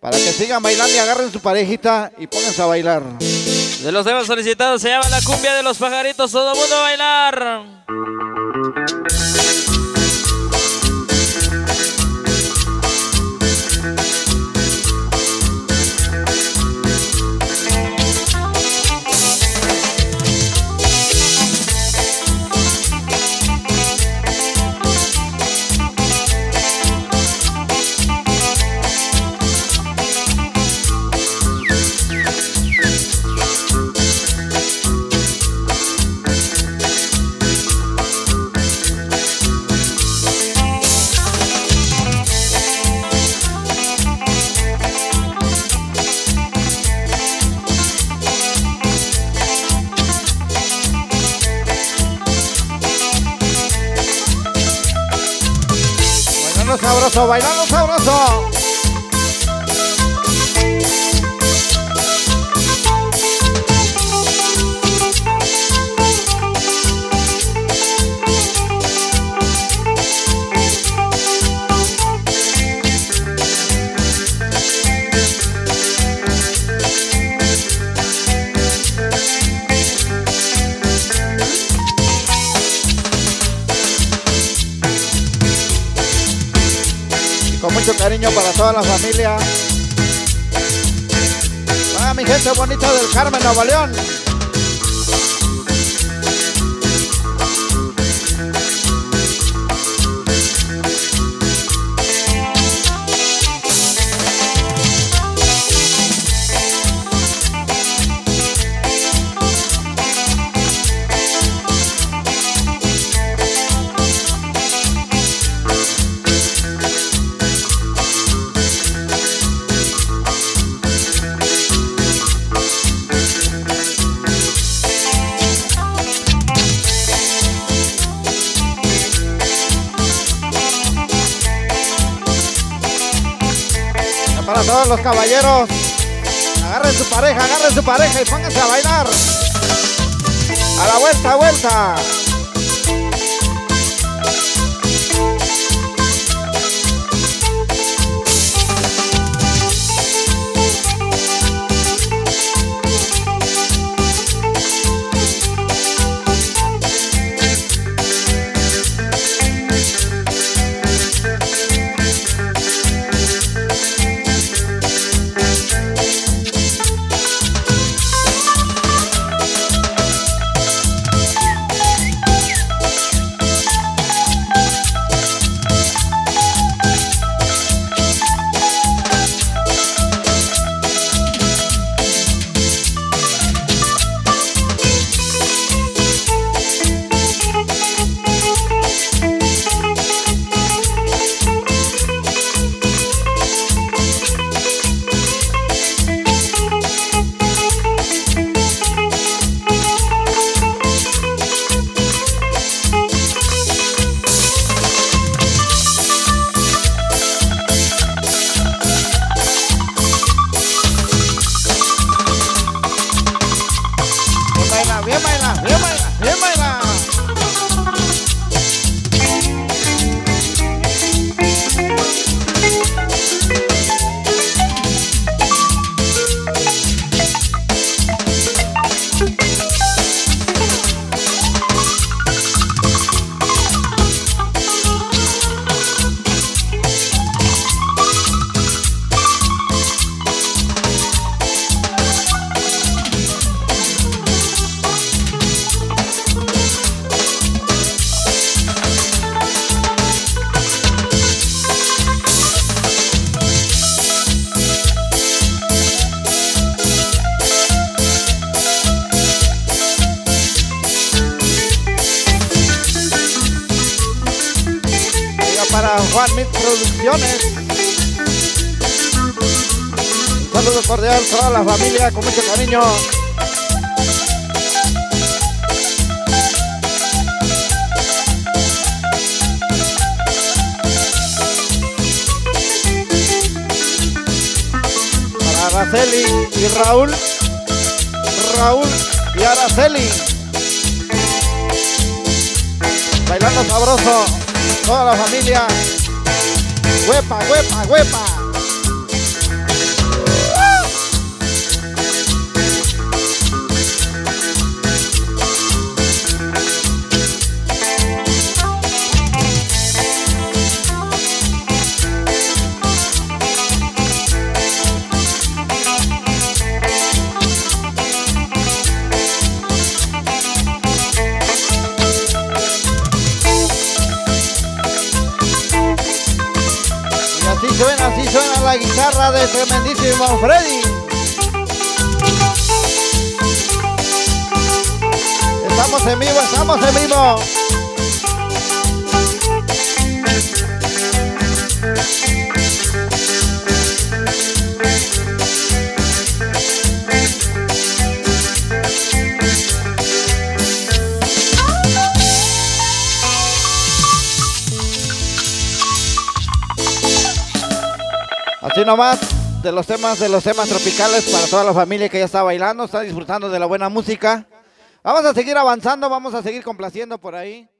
Para que sigan bailando y agarren su parejita y pónganse a bailar. De los temas solicitados se llama La Cumbia de los Pajaritos. Todo el mundo a bailar. Sabroso, bailando sabroso. Mucho cariño para toda la familia. Para mi gente bonita del Carmen, Nuevo León. Para todos los caballeros, agarren su pareja y pónganse a bailar. A la vuelta, vuelta. Para Juan Mix Producciones. Un saludo cordial a toda la familia, con mucho cariño. Para Araceli y Raúl, y Araceli. Bailando sabroso. Toda la familia, huepa, huepa, huepa. la guitarra de tremendísimo Freddy. Estamos en vivo, estamos en vivo. Así nomás, de los temas tropicales para toda la familia que ya está bailando, está disfrutando de la buena música. Vamos a seguir avanzando, vamos a seguir complaciendo por ahí.